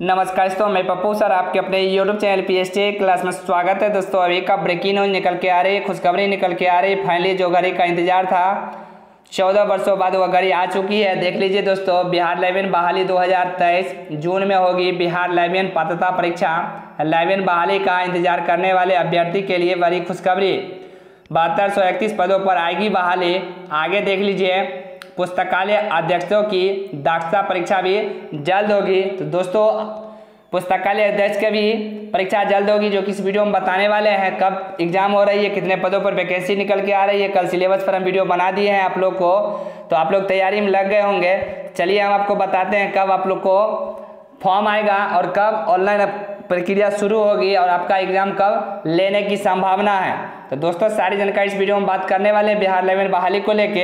नमस्कार दोस्तों, मैं पप्पू सर आपके अपने YouTube चैनल PSC क्लास में स्वागत है। दोस्तों अभी का ब्रेकिंग न्यूज निकल के आ रही है, खुशखबरी निकल के आ रही है। फाइनली जो घड़ी का इंतजार था 14 वर्षों बाद वो घड़ी आ चुकी है। देख लीजिए दोस्तों, बिहार लेवन बहाली 2023 जून में होगी। बिहार लेवन पात्रता परीक्षा लेवन बहाली का इंतजार करने वाले अभ्यर्थी के लिए बड़ी खुशखबरी। 7231 पदों पर आएगी बहाली। आगे देख लीजिए, पुस्तकालय अध्यक्षों की दक्षता परीक्षा भी जल्द होगी। तो दोस्तों पुस्तकालय अध्यक्ष की भी परीक्षा जल्द होगी, जो कि इस वीडियो में बताने वाले हैं। कब एग्जाम हो रही है, कितने पदों पर वैकेंसी निकल के आ रही है, कल सिलेबस पर हम वीडियो बना दिए हैं आप लोग को, तो आप लोग तैयारी में लग गए होंगे। चलिए हम आपको बताते हैं कब आप लोग को फॉर्म आएगा और कब ऑनलाइन प्रक्रिया शुरू होगी और आपका एग्जाम कब लेने की संभावना है। तो दोस्तों सारी जानकारी इस वीडियो में बात करने वाले हैं बिहार लेवन बहाली को लेके।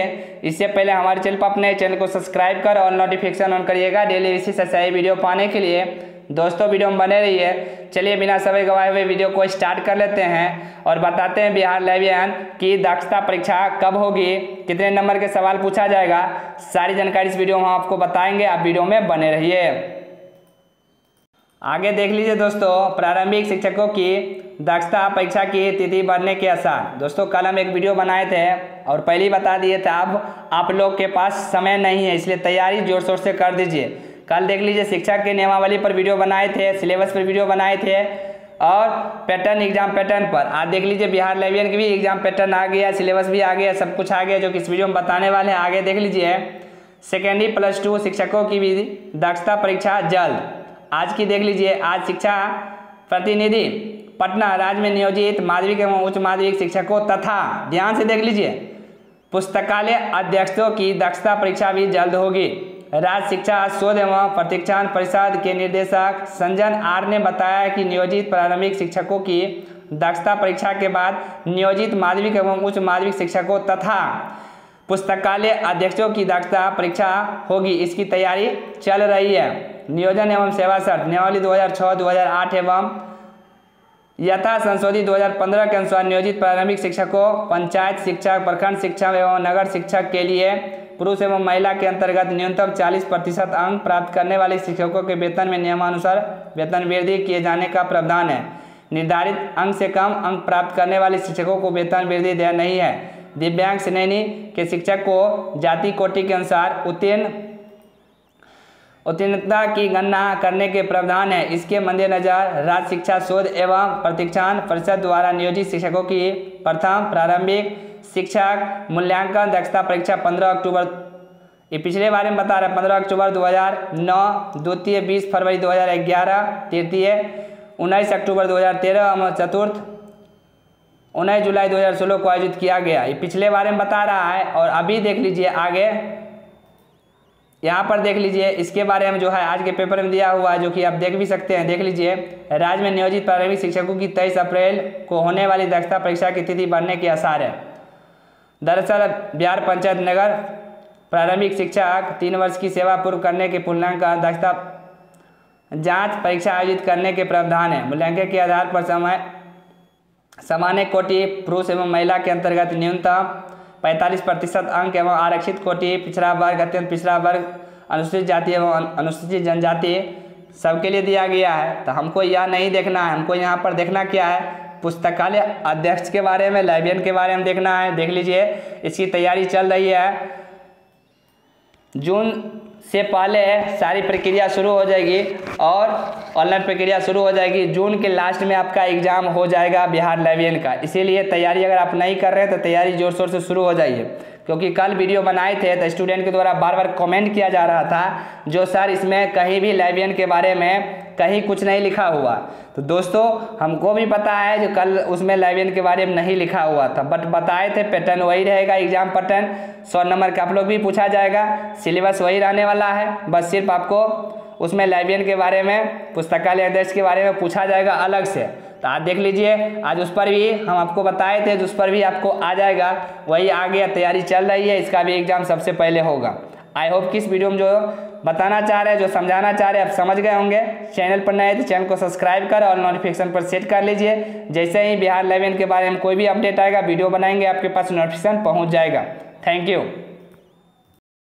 इससे पहले हमारे चैनल पर अपने चैनल को सब्सक्राइब कर और नोटिफिकेशन ऑन करिएगा डेली इसी से सही वीडियो पाने के लिए। दोस्तों वीडियो में बने रहिए। चलिए बिना समय गवाए हुए वीडियो को स्टार्ट कर लेते हैं और बताते हैं बिहार लेवन की दक्षता परीक्षा कब होगी, कितने नंबर के सवाल पूछा जाएगा, सारी जानकारी इस वीडियो में हम आपको बताएंगे। आप वीडियो में बने रहिए। आगे देख लीजिए दोस्तों, प्रारंभिक शिक्षकों की दक्षता परीक्षा की तिथि बढ़ने के आसार। दोस्तों कल हम एक वीडियो बनाए थे और पहले ही बता दिए थे, अब आप लोग के पास समय नहीं है, इसलिए तैयारी जोर शोर से कर दीजिए। कल देख लीजिए शिक्षक के नियमावली पर वीडियो बनाए थे, सिलेबस पर वीडियो बनाए थे और पैटर्न एग्जाम पैटर्न पर। आज देख लीजिए बिहार लेवन की भी एग्जाम पैटर्न आ गया, सिलेबस भी आ गया, सब कुछ आ गया, जो कि इस वीडियो में बताने वाले हैं। आगे देख लीजिए, सेकेंडरी +2 शिक्षकों की भी दक्षता परीक्षा जल्द। आज की देख लीजिए, आज शिक्षा प्रतिनिधि पटना राज्य में नियोजित माध्यमिक एवं उच्च माध्यमिक शिक्षकों तथा ध्यान से देख लीजिए पुस्तकालय अध्यक्षों की दक्षता परीक्षा भी जल्द होगी। राज्य शिक्षा शोध एवं प्रतिष्ठान परिषद के निर्देशक संजन आर ने बताया कि नियोजित प्रारंभिक शिक्षकों की दक्षता परीक्षा के बाद नियोजित माध्यमिक एवं उच्च माध्यमिक शिक्षकों तथा पुस्तकालय अध्यक्षों की दक्षता परीक्षा होगी, इसकी तैयारी चल रही है। नियोजन एवं सेवा शर्त नियमावली 2006-2008 एवं यथा संशोधित 2015 के अनुसार नियोजित प्रारंभिक शिक्षकों पंचायत शिक्षा, प्रखंड शिक्षा एवं नगर शिक्षा के लिए पुरुष एवं महिला के अंतर्गत न्यूनतम 40% अंक प्राप्त करने वाले शिक्षकों के वेतन में नियमानुसार वेतन वृद्धि किए जाने का प्रावधान है। निर्धारित अंक से कम अंक प्राप्त करने वाले शिक्षकों को वेतन वृद्धि देना नहीं है। दिव्यांग श्रेणी के शिक्षक को जाति कोटि के अनुसार उत्तीर्णता की गणना करने के प्रावधान है। इसके मद्देनजर राज्य शिक्षा शोध एवं प्रतिष्ठान परिषद द्वारा नियोजित शिक्षकों की प्रथम प्रारंभिक शिक्षक मूल्यांकन दक्षता परीक्षा 15 अक्टूबर ये पिछले बारे में बता रहे हैं 15 अक्टूबर 2009, द्वितीय 20 फरवरी 2011, तृतीय 19 अक्टूबर 2013 एवं चतुर्थ 19 जुलाई 2016 को आयोजित किया गया। ये पिछले बारे में बता रहा है। और अभी देख लीजिए आगे यहाँ पर देख लीजिए, इसके बारे में जो है आज के पेपर में दिया हुआ है, जो कि आप देख भी सकते हैं। देख लीजिए, राज्य में नियोजित प्रारंभिक शिक्षकों की 23 अप्रैल को होने वाली दक्षता परीक्षा की तिथि बढ़ने के आसार है। दरअसल बिहार पंचायत नगर प्रारंभिक शिक्षक 3 वर्ष की सेवा पूर्व करने के पूर्णांक का दक्षता जाँच परीक्षा आयोजित करने के प्रावधान है। मूल्यांकन के आधार पर सामान्य कोटि पुरुष एवं महिला के अंतर्गत न्यूनतम 45% अंक एवं आरक्षित कोटि, पिछड़ा वर्ग, अत्यंत पिछड़ा वर्ग, अनुसूचित जाति एवं अनुसूचित जनजाति सबके लिए दिया गया है। तो हमको यह नहीं देखना है, हमको यहाँ पर देखना क्या है, पुस्तकालय अध्यक्ष के बारे में, लाइब्रेरियन के बारे में देखना है। देख लीजिए इसकी तैयारी चल रही है। जून से पहले सारी प्रक्रिया शुरू हो जाएगी और ऑनलाइन प्रक्रिया शुरू हो जाएगी। जून के लास्ट में आपका एग्जाम हो जाएगा बिहार लेवन का, इसीलिए तैयारी अगर आप नहीं कर रहे तो तैयारी जोर शोर से शुरू हो जाइए। क्योंकि कल वीडियो बनाए थे तो स्टूडेंट के द्वारा बार बार कमेंट किया जा रहा था, जो सर इसमें कहीं भी लेवन के बारे में कहीं कुछ नहीं लिखा हुआ। तो दोस्तों हमको भी पता है जो कल उसमें लेवन के बारे में नहीं लिखा हुआ था, बट बताए थे पैटर्न वही रहेगा, एग्जाम पैटर्न 100 नंबर का आप लोग भी पूछा जाएगा, सिलेबस वही रहने वाला है। बस सिर्फ आपको उसमें लेवन के बारे में, पुस्तकालय अध्यक्ष के बारे में पूछा जाएगा अलग से। तो आज देख लीजिए, आज उस पर भी हम आपको बताए थे, उस पर भी आपको आ जाएगा, वही आ गया, तैयारी चल रही है, इसका भी एग्जाम सबसे पहले होगा। आई होप कि इस वीडियो में जो बताना चाह रहे हैं, जो समझाना चाह रहे हैं, आप समझ गए होंगे। चैनल पर नए हैं तो चैनल को सब्सक्राइब कर और नोटिफिकेशन पर सेट कर लीजिए। जैसे ही बिहार लेवन के बारे में कोई भी अपडेट आएगा, वीडियो बनाएंगे, आपके पास नोटिफिकेशन पहुँच जाएगा। Thank you.